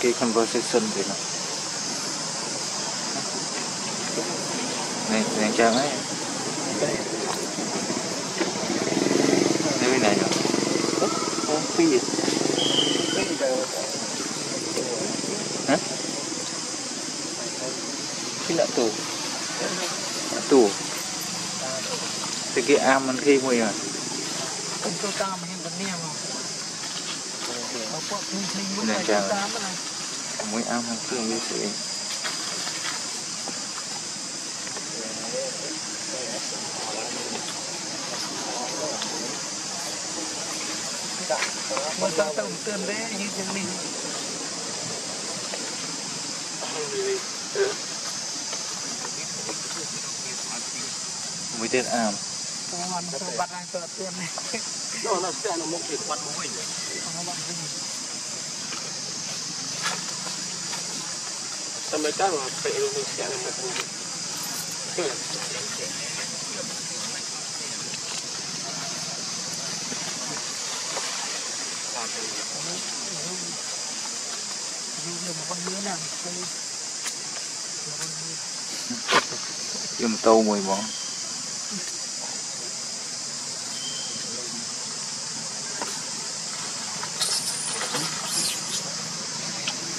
Cái conversation thì nó này dành cho ấy nơi này rồi không phi gì hả cái nợ tù thì cái am mình khi mùi rồi không cho ta mà em vẫn nghe mà này chào mỗi am hàng thường như thế một tấm tổng tiền đấy như thế này mỗi tiền am bắt anh tờ tiền này đó là sẽ là một tiền quạt mũi sampai tahu apa Indonesia nama bumi. Yang tahu mau ibu.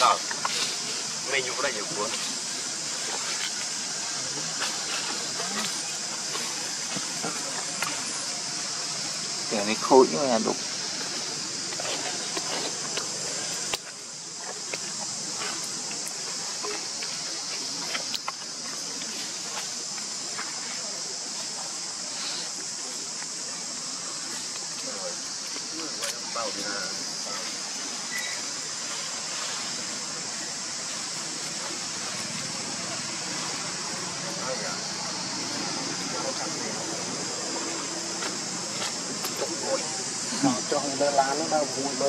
đó mình vô đây nhiều quá cái này khôi như là đục Nó Cái nó phải luôn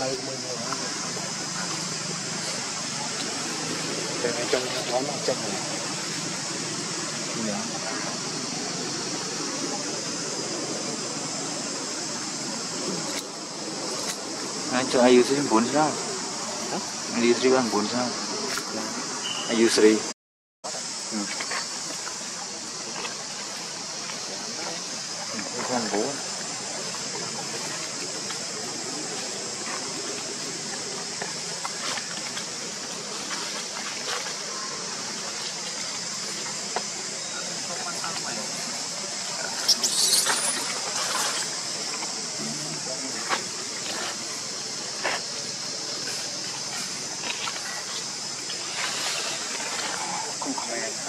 này mình để trong đó nó trong này anh cho ai usri 4 sao anh usri bằng 4 sao anh usri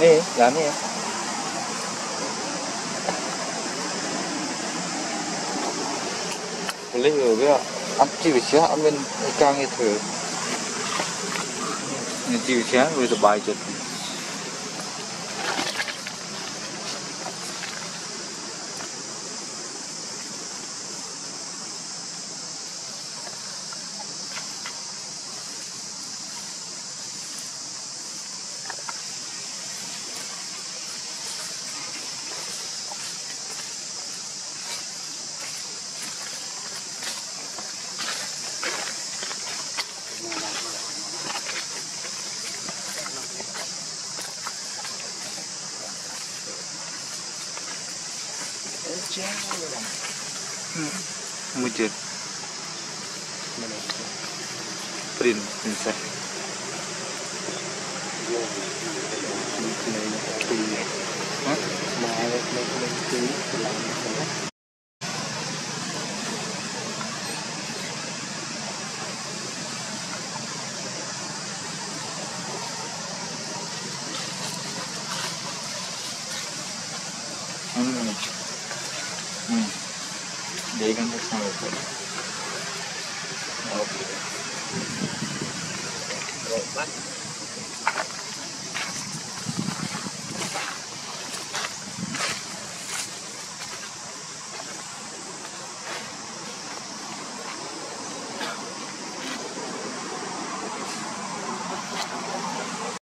Nih, lami ya. Boleh juga, amci bisa, amin ikan itu. Amci bisa, boleh terbaik jadi. Mujur print inside They can make some of it.